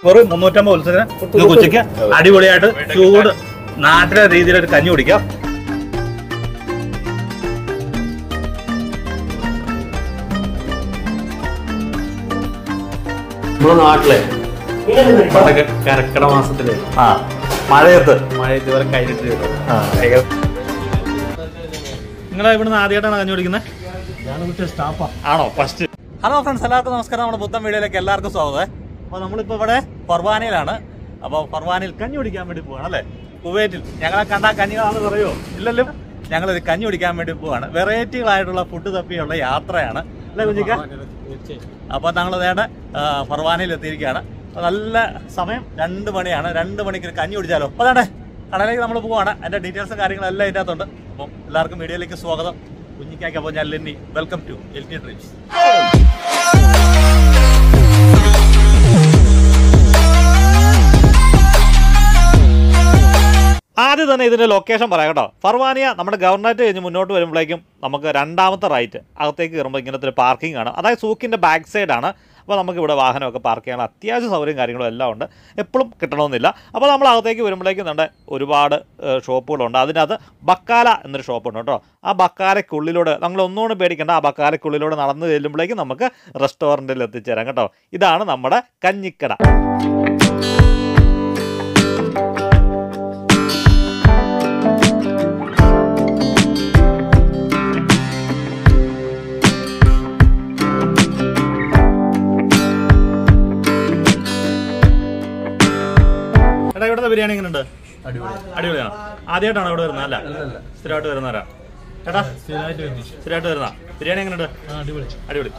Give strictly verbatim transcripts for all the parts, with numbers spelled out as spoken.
What not like a character. Ah, my they were guided. I even had the other than you. Hello, first. Hello, friends. Salaam. അപ്പോൾ ഞങ്ങൾ നേരെ ഫർവാനയിൽ എത്തിയിരിക്കുകയാണ്. നല്ല സമയം രണ്ട് മണിയാണ്. രണ്ട് മണിക്ക് കഞ്ഞി കുടിച്ചാലോ? അതാണ് കടയിലേക്ക് നമ്മൾ പോവാണ്. അതിന്റെ ഡീറ്റെയിൽസും കാര്യങ്ങളും എല്ലാം ഇതിനകത്തുണ്ട്. അപ്പോൾ എല്ലാവർക്കും വീഡിയോയിലേക്ക് സ്വാഗതം. കുഞ്ഞിക്കാക്ക് അപ്പോൾ ഞാൻ Lenny. Welcome to LT Dreams. ആദ്യം തന്നെ ഇതിന്റെ ലൊക്കേഷൻ പറയാം കേട്ടോ. ഫർവാനിയ നമ്മുടെ ഗവർണറേറ്റ് കഴിഞ്ഞ് മുന്നോട്ട് വരുമ്പോഴേക്കും നമുക്ക് രണ്ടാമത്തെ റൈറ്റ് അകത്തേക്ക് കയറുമ്പോൾ ഇങ്ങനത്തെ ഒരു പാർക്കിംഗ് ആണ്. അതായത് സൂക്കിൻ്റെ ബാക്ക് സൈഡാണ്. അപ്പോൾ നമുക്ക് ഇവിടെ വാഹനമൊക്കെ പാർക്ക് ചെയ്യാനുള്ള അത്യാവശ്യ സൗകര്യം കാര്യങ്ങളും എല്ലാം ഉണ്ട്. എപ്പോഴും കിട്ടണമെന്നില്ല. അപ്പോൾ നമ്മൾ അകത്തേക്ക് വരുമ്പോഴേക്കും നമ്മുടെ ഒരുപാട് ഷോപ്പുകളുണ്ട്. അതിനകത്ത് ബക്കാല എന്നൊരു ഷോപ്പുണ്ട് കേട്ടോ. ആ ബക്കാലയ്ക്കുള്ളിലൂടെ നമ്മൾ ഒന്നുകൊണ്ടും പേടിക്കേണ്ട. ആ ബക്കാലയ്ക്കുള്ളിലൂടെ നടന്നു ചെല്ലുമ്പോഴേക്കും നമുക്ക് റെസ്റ്റോറൻറ്റിൽ എത്തിച്ചേരാം കേട്ടോ. ഇതാണ് നമ്മുടെ കഞ്ഞിക്കട. Biryani under Adula. Ada Tanada Nala, Strato Nara. Tata, Strato Nara. Biryani under Adula.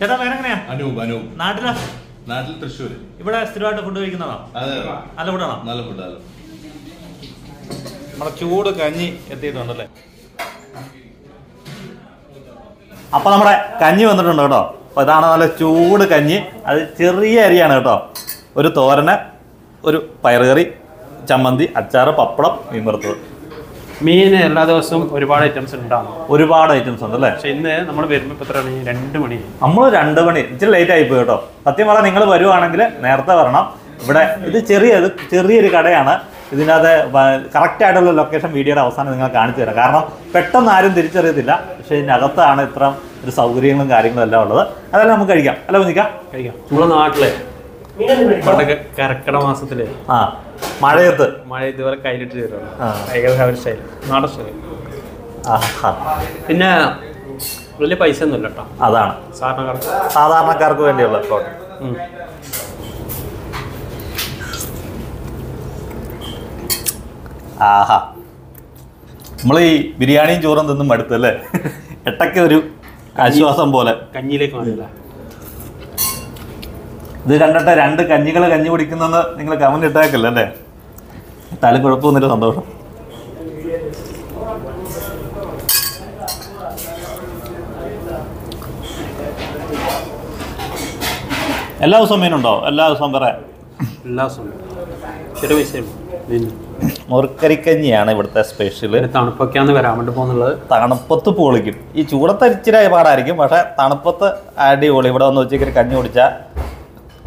Tata, I know, I know. Nadra, Nadal to shoot. If I start to put it in Allah, Allah, Allah. Machu Kani at the Donald. Apamara, Kani under the Nodo, Padana, Chuda Kani, a cherry area Nodo, Urutorana. Pirate, Chamandi, Achara, Papra, Mimberto. Mean and Ladosum, Uriba items and down. Uriba items on the left. In there, number of Petron and Dumani. Amor and Dumani, till later I put up. Patima Ningle, Varu and Nerta Varna, but the cherry, the cherry Ricadiana is another character location media of San Garno. Peton are in the Richardilla, Shane Agata and Tram, the Saurian and Garing the Lava. Alamukariga, Alamika, Tulan Artley. Character was the day. Ah, Maria, my they were guided. I have a style, not a style. Ah, in a really Python letter. Ada, Sana, Sana cargo and developed. Aha, Malay biryani Joran than the Madele. Attack you as you are some bowler. They are not a random and you can you can come and attack a letter. Taliburpon is on the road. Allow some in law, allow some right. Allow some. Should we say? More Karikanian, I would especially Tanapakana, where I am upon the Tanapatu Poligip. Each water Chirabarakim, but Tanapata, Adi Oliver, no chicken can you chat.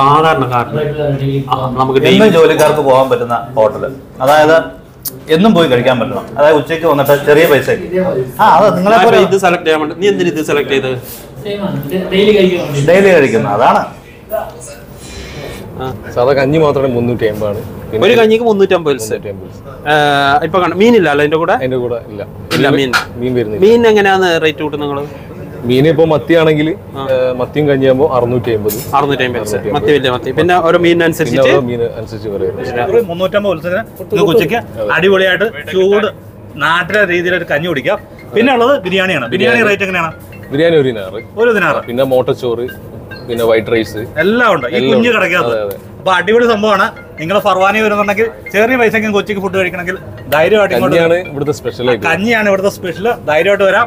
Sana and Carter. I'm going to go to the hotel. I didn't go to the camera. I would check on the cherry by second. Ah, I'm going to select them. Neither did they select either. Daily again, Adana. Salakani water and Mundu temple. Very good Mundu temples. I forgot mean Lala and Goda and Goda. Mean mean another right to the Minipo Matianagili, Matinganamo, Arnu Table. Arnu Table, Matina or mean and Sissi, mean and Sissi. Monotamal, Lukuchika, Adivoliata, Chud, Natra, Rizal, Kanyuriga, Pinala, Biryani, Biryani, right? Biryani, what is the Nara? In a motor story, in a white race. Allowed, you can get together. But I did some bona, England for one year on a cherry by second go chicken food. കഞ്ഞിയാണ് ഇവിടുത്തെ special. ധൈര്യമായിട്ട് വരാം,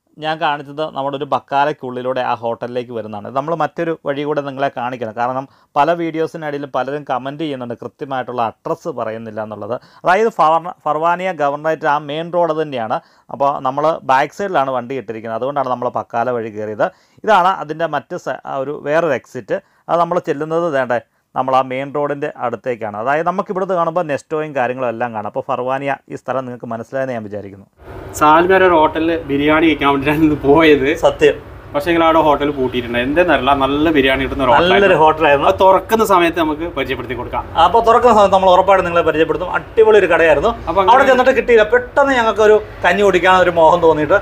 ഞാൻ കാണിച്ചത് നമ്മുടെ ഒരു ബക്കാലയ്ക്കുള്ളിലൂടെ ആ ഹോട്ടലിലേക്ക് വരുന്നതാണ്. നമ്മൾ മറ്റൊരു വഴി കൂടെ നിങ്ങളെ കാണിക്കണം, കാരണം പല വീഡിയോസിനിടയിലും പലരും കമൻറ്റ് ചെയ്യുന്നുണ്ട് കൃത്യമായിട്ടുള്ള അഡ്രസ്സ് പറയുന്നില്ല എന്നുള്ളത്. അതായത് ഫർവാനിയ ഗവർണറേറ്റ് ആ മെയിൻ റോഡ് തന്നെയാണ്. അപ്പോൾ നമ്മൾ ബാക്ക് സൈഡിലാണ് വണ്ടി ഇട്ടിരിക്കുന്നത്, അതുകൊണ്ടാണ് നമ്മൾ ബക്കാല വഴി കയറിയത്. ഇതാണ് അതിൻ്റെ മറ്റ് ഒരു വേറൊരു എക്സിറ്റ്. അത് നമ്മൾ ചെല്ലുന്നത് വേണ്ടേ നമ്മൾ ആ മെയിൻ റോഡിൻ്റെ അടുത്തേക്കാണ്. അതായത് നമുക്ക് ഇവിടുത്തെ കാണുമ്പോൾ നെസ്റ്റോയും കാര്യങ്ങളും എല്ലാം കാണാം. അപ്പോൾ ഫർവാനിയ ഈ സ്ഥലം നിങ്ങൾക്ക് മനസ്സിലായെന്ന് ഞാൻ വിചാരിക്കുന്നു. സാൽമേര ഒരു ഹോട്ടലിൽ ബിരിയാണി കഴിക്കാൻ വേണ്ടിയിട്ടാണ് പോയത് സത്യം. പക്ഷേ നിങ്ങൾ അവിടെ ഹോട്ടൽ പൂട്ടിയിട്ടുണ്ടായി, എന്താണെന്നറിയില്ല. നല്ല ബിരിയാണി കിട്ടുന്ന നല്ലൊരു ഹോട്ടലായിരുന്നു. അത് തുറക്കുന്ന സമയത്ത് നമുക്ക് പരിചയപ്പെടുത്തി കൊടുക്കാം. അപ്പോൾ തുറക്കുന്ന സമയത്ത് നമ്മൾ ഉറപ്പായിട്ട് നിങ്ങളെ പരിചയപ്പെടുത്തും. അടിപൊളി ഒരു കടയായിരുന്നു. അപ്പോൾ അവിടെ ചെന്നിട്ട് കിട്ടിയില്ല. പെട്ടെന്ന് ഞങ്ങൾക്ക് ഒരു കഞ്ഞി കുടിക്കാൻ ഒരു മോഹം തോന്നിയിട്ട്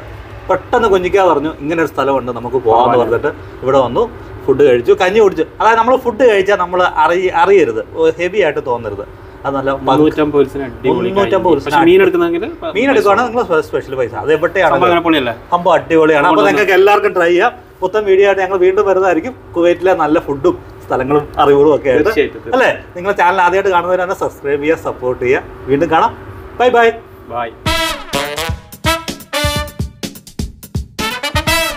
പെട്ടെന്ന് കുഞ്ഞിക്കാ പറഞ്ഞു ഇങ്ങനെ ഒരു സ്ഥലമുണ്ട് നമുക്ക് പോകാമെന്ന് പറഞ്ഞിട്ട് ഇവിടെ വന്നു. ഫുഡ് കഴിച്ചു, കഞ്ഞി കുടിച്ചു. അതായത് നമ്മൾ ഫുഡ് കഴിച്ചാൽ നമ്മൾ അറി അറിയരുത് ഹെവി ആയിട്ട് തോന്നരുത്. അത് നല്ല മീനെടുക്കുകയാണ് നിങ്ങൾ സ്പെഷ്യൽ പൈസ. അത് എവിടെയാണ് സംഭവം, അടിപൊളിയാണ്. അപ്പോൾ നിങ്ങൾക്ക് എല്ലാവർക്കും ട്രൈ ചെയ്യാം. പുത്തൻ വീഡിയോ ആയിട്ട് ഞങ്ങൾ വീണ്ടും വരുന്നതായിരിക്കും. കുവൈറ്റിലെ നല്ല ഫുഡും സ്ഥലങ്ങളും അറിവുകളും ഒക്കെ ആയിട്ട്. അല്ലേ, നിങ്ങൾ ചാനൽ ആദ്യമായിട്ട് കാണുന്നവരാണ് സബ്സ്ക്രൈബ് ചെയ്യുക, സപ്പോർട്ട് ചെയ്യുക. വീണ്ടും കാണാം. Bye bye by.